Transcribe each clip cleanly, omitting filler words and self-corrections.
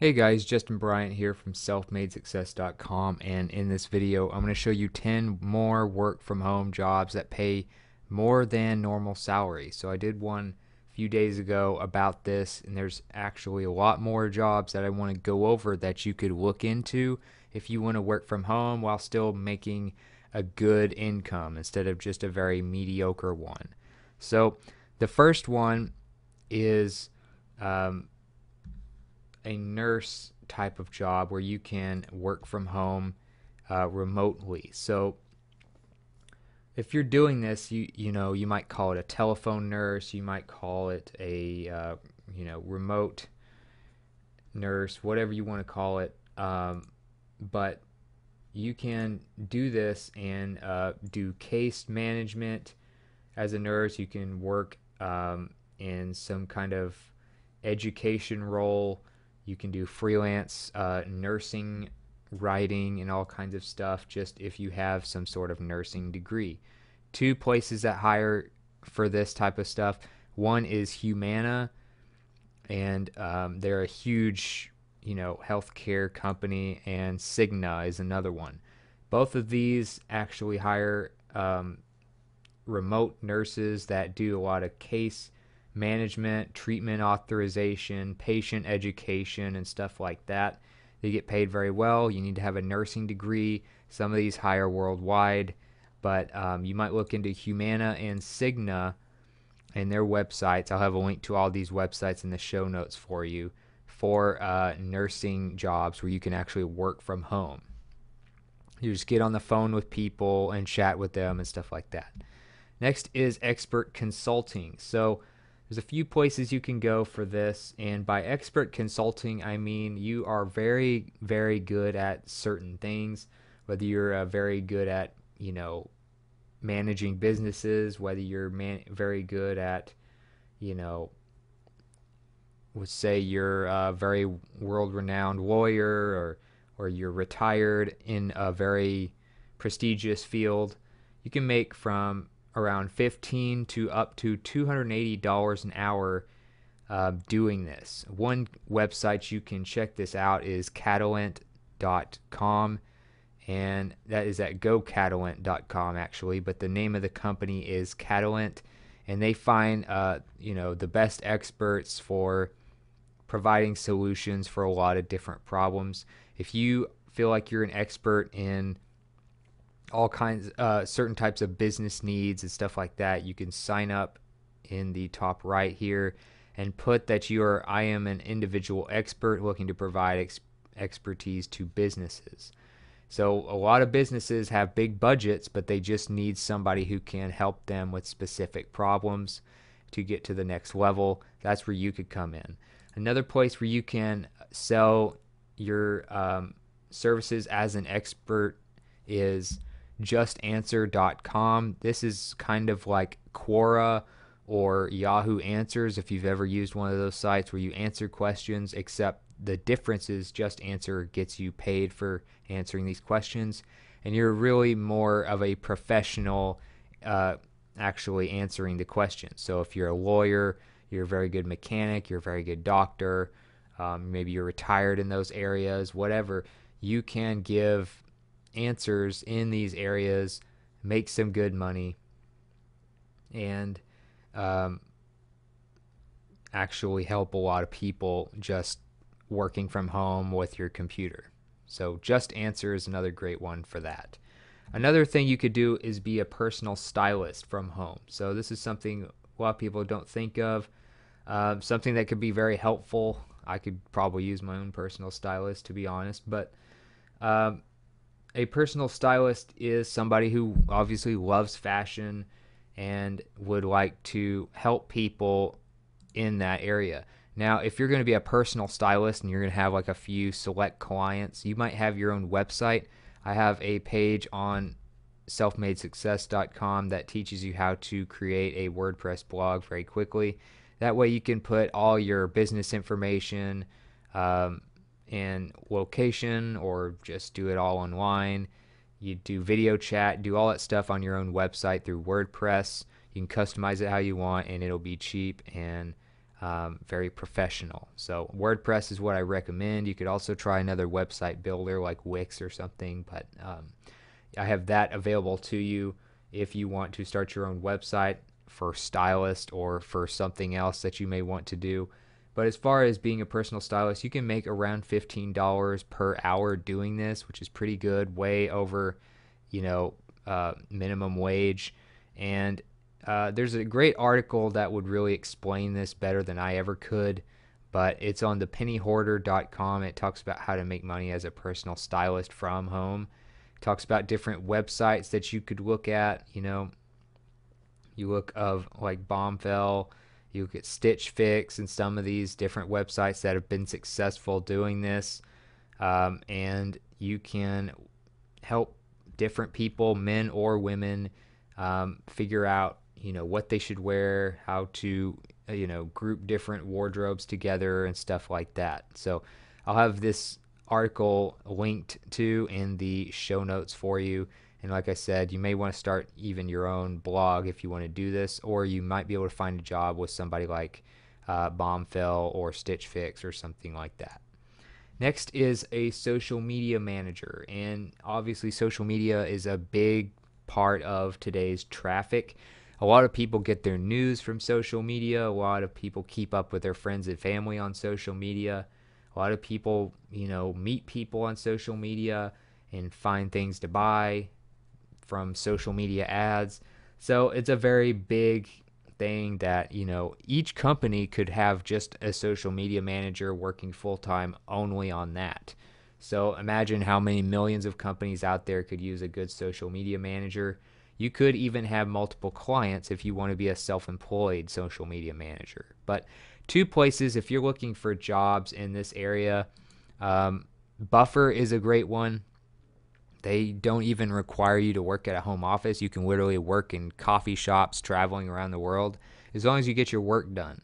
Hey guys, Justin Bryant here from SelfMadeSuccess.com, and in this video I'm going to show you 10 more work from home jobs that pay more than normal salary. So I did one a few days ago about this, and there's actually a lot more jobs that I want to go over that you could look into if you want to work from home while still making a good income instead of just a very mediocre one. So the first one is a nurse type of job where you can work from home remotely. So if you're doing this, you know, you might call it a telephone nurse, you might call it a you know, remote nurse, whatever you want to call it, but you can do this and do case management as a nurse. You can work in some kind of education role. You can do freelance nursing, writing, and all kinds of stuff, just if you have some sort of nursing degree. Two places that hire for this type of stuff. One is Humana, and they're a huge, you know, healthcare company, and Cigna is another one. Both of these actually hire remote nurses that do a lot of case management, treatment authorization, patient education, and stuff like that. They get paid very well. You need to have a nursing degree. Some of these hire worldwide, but you might look into Humana and Cigna and their websites. I'll have a link to all these websites in the show notes for you for nursing jobs where you can actually work from home. You just get on the phone with people and chat with them and stuff like that. Next is expert consulting. So there's a few places you can go for this, and by expert consulting I mean you are very, very good at certain things, whether you're very good at, you know, managing businesses, whether you're very good at, you know, let's say you're a very world-renowned lawyer, or you're retired in a very prestigious field. You can make from around $15 to up to $280 an hour doing this. One website you can check this out is Catalant.com, and that is at GoCatalant.com actually, but the name of the company is Catalant, and they find you know, the best experts for providing solutions for a lot of different problems. If you feel like you're an expert in all kinds, certain types of business needs and stuff like that, you can sign up in the top right here and put that you are, I am an individual expert looking to provide expertise to businesses. So a lot of businesses have big budgets, but they just need somebody who can help them with specific problems to get to the next level. That's where you could come in. Another place where you can sell your services as an expert is JustAnswer.com. This is kind of like Quora or Yahoo Answers, if you've ever used one of those sites where you answer questions, except the difference is Just Answer gets you paid for answering these questions, and you're really more of a professional actually answering the questions. So if you're a lawyer, you're a very good mechanic, you're a very good doctor, maybe you're retired in those areas, whatever, you can give answers in these areas, make some good money, and actually help a lot of people just working from home with your computer. So Just Answer is another great one for that. Another thing you could do is be a personal stylist from home. So this is something a lot of people don't think of, something that could be very helpful. I could probably use my own personal stylist, to be honest, but a personal stylist is somebody who obviously loves fashion and would like to help people in that area. Now, if you're going to be a personal stylist and you're going to have like a few select clients, you might have your own website. I have a page on selfmadesuccess.com that teaches you how to create a WordPress blog very quickly. That way you can put all your business information, in location, or just do it all online. You do video chat, do all that stuff on your own website through WordPress. You can customize it how you want, and it'll be cheap and very professional. So WordPress is what I recommend. You could also try another website builder like Wix or something, but I have that available to you if you want to start your own website for stylist or for something else that you may want to do. But as far as being a personal stylist, you can make around $15 per hour doing this, which is pretty good, way over, you know, minimum wage. And there's a great article that would really explain this better than I ever could, but it's on thepennyhoarder.com. It talks about how to make money as a personal stylist from home. It talks about different websites that you could look at. You know, you look of like Bombfell, you look at Stitch Fix and some of these different websites that have been successful doing this, and you can help different people, men or women, figure out, you know, what they should wear, how to, you know, group different wardrobes together and stuff like that. So I'll have this article linked to in the show notes for you. And like I said, you may want to start even your own blog if you want to do this, or you might be able to find a job with somebody like Bombfell or Stitch Fix or something like that. Next is a social media manager, and obviously social media is a big part of today's traffic. A lot of people get their news from social media. A lot of people keep up with their friends and family on social media. A lot of people, you know, meet people on social media and find things to buy from social media ads. So it's a very big thing that, you know, each company could have just a social media manager working full-time only on that. So imagine how many millions of companies out there could use a good social media manager. You could even have multiple clients if you want to be a self-employed social media manager. But two places, if you're looking for jobs in this area, Buffer is a great one. They don't even require you to work at a home office. You can literally work in coffee shops, traveling around the world, as long as you get your work done.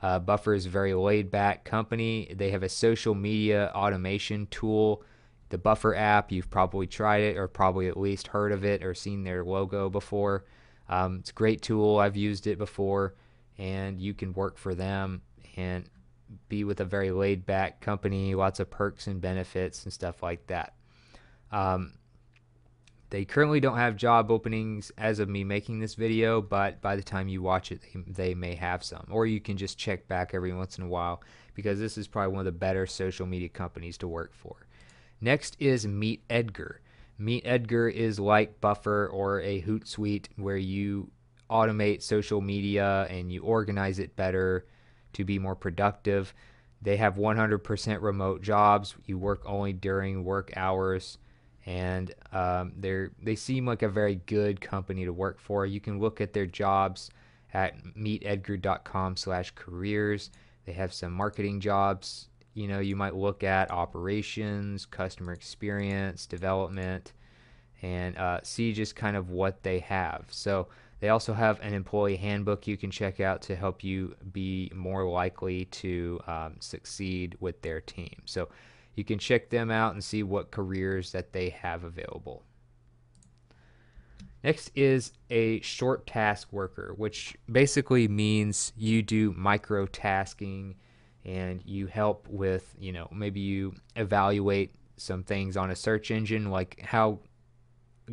Buffer is a very laid-back company. They have a social media automation tool, the Buffer app. You've probably tried it, or probably at least heard of it or seen their logo before. It's a great tool. I've used it before, and you can work for them and be with a very laid-back company, lots of perks and benefits and stuff like that. They currently don't have job openings as of me making this video, but by the time you watch it, they may have some. Or you can just check back every once in a while, because this is probably one of the better social media companies to work for. Next is Meet Edgar. Meet Edgar is like Buffer or a Hootsuite, where you automate social media and you organize it better to be more productive. They have 100% remote jobs. You work only during work hours. And they seem like a very good company to work for. You can look at their jobs at meetedgar.com/careers. They have some marketing jobs. You know, you might look at operations, customer experience, development, and see just kind of what they have. So they also have an employee handbook you can check out to help you be more likely to succeed with their team. So you can check them out and see what careers that they have available. Next is a short task worker, which basically means you do microtasking and you help with, you know, maybe you evaluate some things on a search engine, like how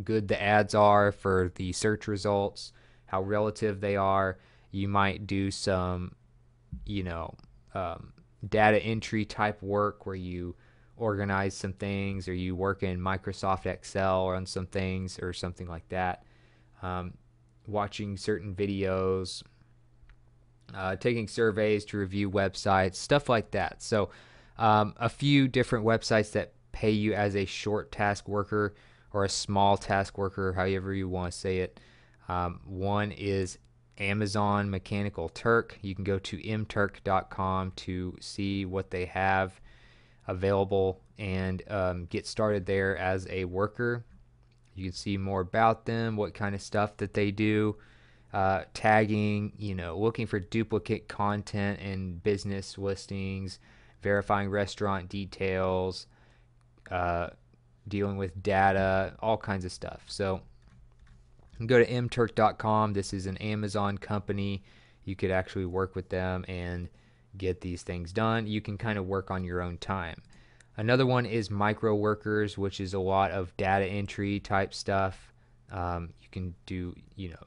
good the ads are for the search results, how relative they are. You might do some, you know, data entry type work where you organize some things, or you work in Microsoft Excel or on some things or something like that, watching certain videos, taking surveys to review websites, stuff like that. So a few different websites that pay you as a short task worker or a small task worker, however you want to say it. One is Amazon Mechanical Turk. You can go to mturk.com to see what they have available and get started there as a worker. You can see more about them, what kind of stuff that they do, tagging, you know, looking for duplicate content and business listings, verifying restaurant details, dealing with data, all kinds of stuff. So go to mturk.com. This is an Amazon company. You could actually work with them and get these things done. You can kind of work on your own time. Another one is micro workers, which is a lot of data entry type stuff. You can do,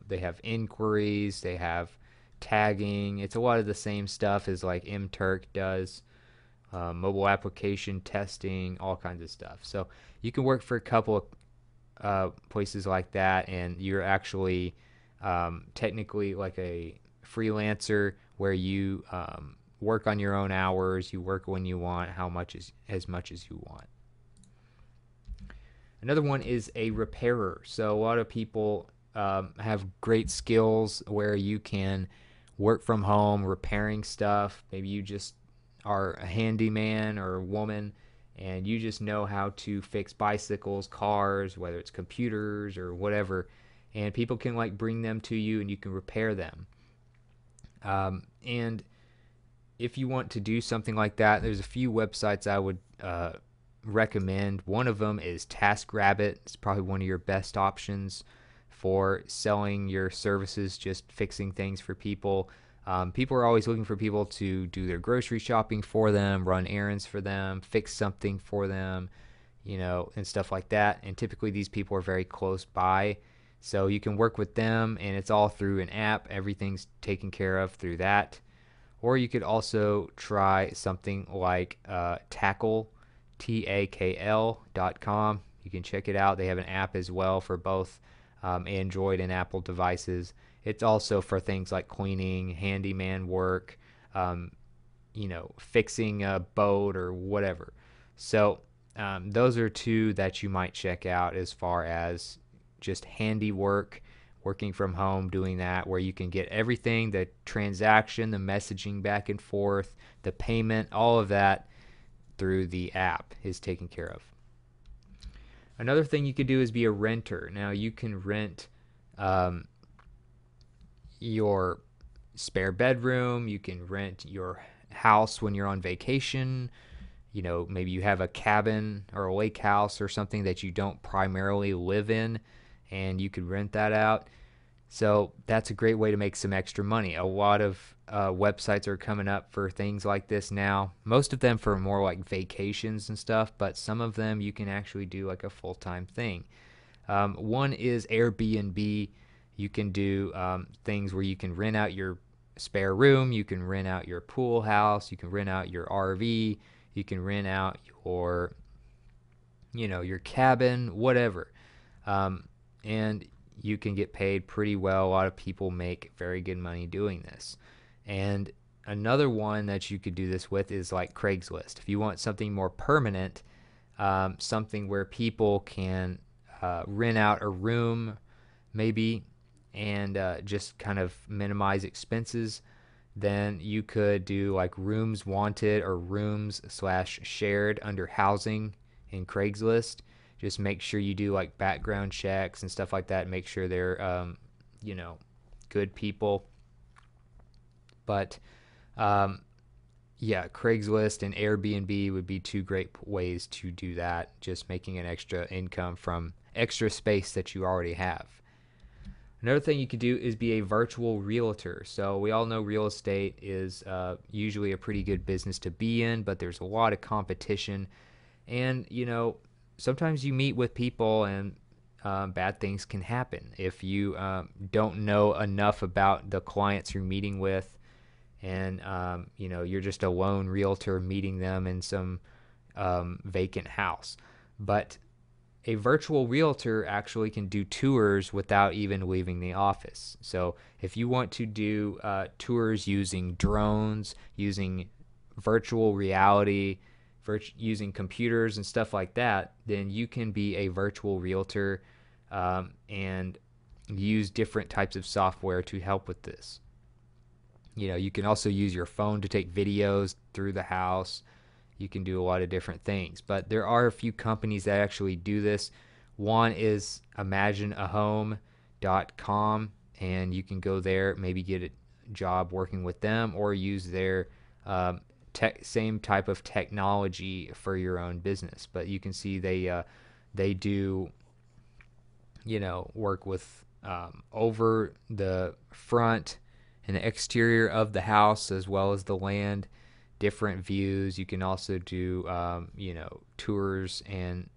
they have inquiries, they have tagging. It's a lot of the same stuff as like mTurk does, mobile application testing, all kinds of stuff. So you can work for a couple of places like that, and you're actually technically like a freelancer where you work on your own hours, you work when you want, as much as you want. Another one is a repairer. So a lot of people have great skills where you can work from home repairing stuff. Maybe you just are a handyman or a woman and you just know how to fix bicycles, cars, whether it's computers or whatever, and people can like bring them to you and you can repair them. And if you want to do something like that, there's a few websites I would recommend. One of them is TaskRabbit. It's probably one of your best options for selling your services, just fixing things for people. People are always looking for people to do their grocery shopping for them, run errands for them, fix something for them, and stuff like that. And typically these people are very close by. So you can work with them, and it's all through an app. Everything's taken care of through that. Or you could also try something like Tackle, TAKL.com. You can check it out. They have an app as well for both Android and Apple devices. It's also for things like cleaning, handyman work, fixing a boat or whatever. So those are two that you might check out as far as just handiwork, working from home, doing that, where you can get everything, the transaction, the messaging back and forth, the payment, all of that through the app is taken care of. Another thing you could do is be a renter. Now you can rent your spare bedroom, you can rent your house when you're on vacation. Maybe you have a cabin or a lake house or something that you don't primarily live in, and you could rent that out. So that's a great way to make some extra money. A lot of websites are coming up for things like this now. Most of them for more like vacations and stuff, but some of them you can actually do like a full-time thing. One is Airbnb. You can do things where you can rent out your spare room, you can rent out your pool house, you can rent out your RV, you can rent out your, your cabin, whatever. And you can get paid pretty well. A lot of people make very good money doing this. And another one that you could do this with is like Craigslist. If you want something more permanent, something where people can rent out a room maybe and just kind of minimize expenses, then you could do like rooms wanted or rooms/shared under housing in Craigslist. Just make sure you do like background checks and stuff like that. Make sure they're, good people. But yeah, Craigslist and Airbnb would be two great ways to do that. Just making an extra income from extra space that you already have. Another thing you could do is be a virtual realtor. So we all know real estate is usually a pretty good business to be in, but there's a lot of competition, and sometimes you meet with people and bad things can happen if you don't know enough about the clients you're meeting with, and you're just a lone realtor meeting them in some vacant house. But a virtual realtor actually can do tours without even leaving the office. So if you want to do tours using drones, using virtual reality, using computers and stuff like that, then you can be a virtual realtor and use different types of software to help with this. You can also use your phone to take videos through the house. You can do a lot of different things, but there are a few companies that actually do this. One is ImagineAHome.com, and you can go there, maybe get a job working with them, or use their same type of technology for your own business. But you can see they do work with over the front and the exterior of the house as well as the land. different views. You can also do you know, tours and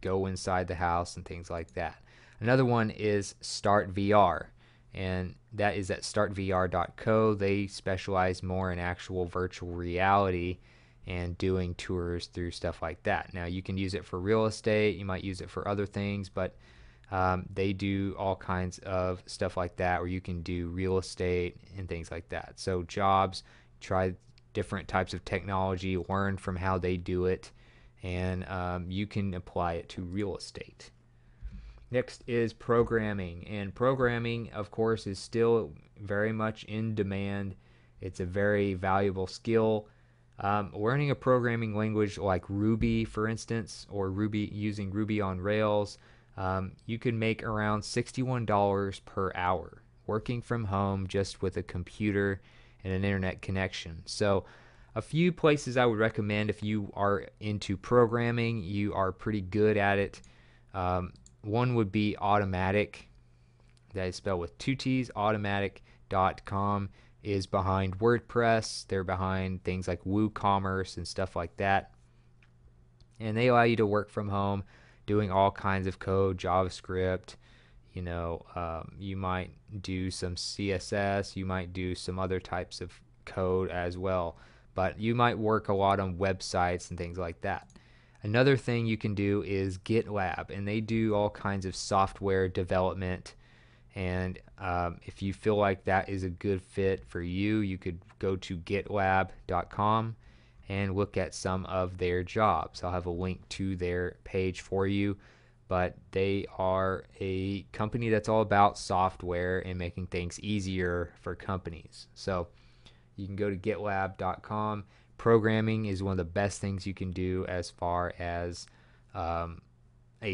go inside the house and things like that. Another one is Start VR, and that is at startvr.co. They specialize more in actual virtual reality and doing tours through stuff like that. Now you can use it for real estate, you might use it for other things, but they do all kinds of stuff like that where you can do real estate and things like that. So jobs, try different types of technology, learn from how they do it, and you can apply it to real estate. Next is programming, and programming, of course, is still very much in demand. It's a very valuable skill. Learning a programming language like Ruby, for instance, or Ruby using Ruby on Rails, you can make around $61 per hour working from home just with a computer and an internet connection. So a few places I would recommend if you are into programming, you are pretty good at it. One would be Automattic. That is spelled with two T's. Automattic.com is behind WordPress. They're behind things like WooCommerce and stuff like that. And they allow you to work from home doing all kinds of code, JavaScript. You know, you might do some CSS. You might do some other types of code as well. But you might work a lot on websites and things like that. Another thing you can do is GitLab, and they do all kinds of software development, and if you feel like that is a good fit for you, you could go to gitlab.com and look at some of their jobs. I'll have a link to their page for you, but they are a company that's all about software and making things easier for companies. So you can go to gitlab.com. Programming is one of the best things you can do as far as a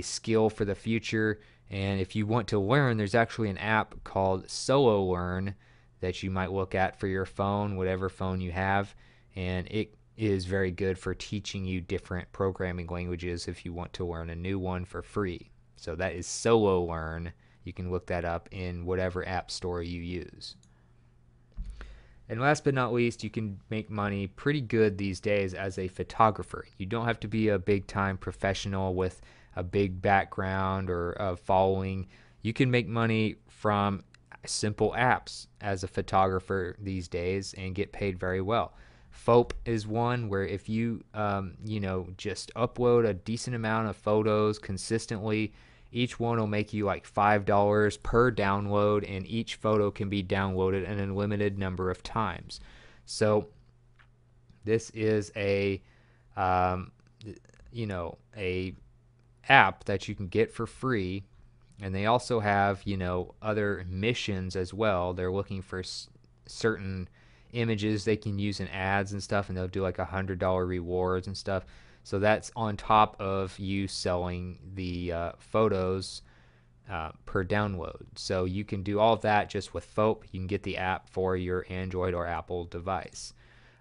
skill for the future. And if you want to learn, there's actually an app called SoloLearn that you might look at for your phone, whatever phone you have. And it is very good for teaching you different programming languages if you want to learn a new one for free. So that is SoloLearn. You can look that up in whatever app store you use. And last but not least, you can make money pretty good these days as a photographer. You don't have to be a big-time professional with a big background or a following. You can make money from simple apps as a photographer these days and get paid very well. Foap is one where if you, you know, just upload a decent amount of photos consistently, each one will make you like $5 per download, and each photo can be downloaded an unlimited number of times. So this is a you know, a app that you can get for free, and they also have, you know, other missions as well. They're looking for certain images they can use in ads and stuff, and they'll do like $100 rewards and stuff. So that's on top of you selling the photos per download. So you can do all of that just with Foap. You can get the app for your Android or Apple device.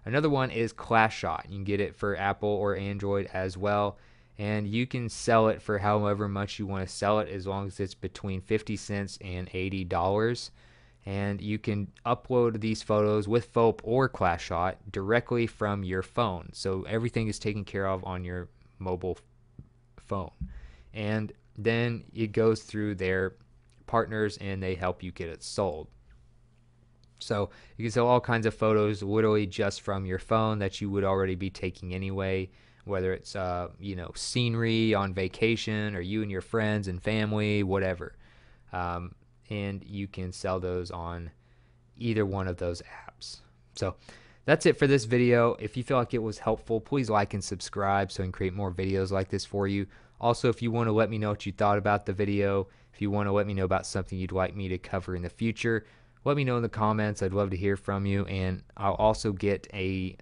Another one is Clashot. You can get it for Apple or Android as well. And you can sell it for however much you want to sell it, as long as it's between 50 cents and $80. And you can upload these photos with Foap or Clashot directly from your phone. So everything is taken care of on your mobile phone. And then it goes through their partners and they help you get it sold. So you can sell all kinds of photos literally just from your phone that you would already be taking anyway, whether it's you know, scenery on vacation or you and your friends and family, whatever. And you can sell those on either one of those apps. So that's it for this video. If you feel like it was helpful, please like and subscribe so I can create more videos like this for you. Also, if you want to let me know what you thought about the video, if you want to let me know about something you'd like me to cover in the future, let me know in the comments. I'd love to hear from you. And I'll also get a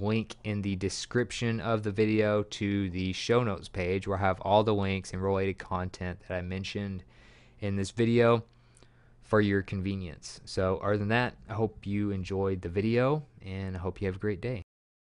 link in the description of the video to the show notes page where I have all the links and related content that I mentioned in this video for your convenience. So other than that, I hope you enjoyed the video, and I hope you have a great day.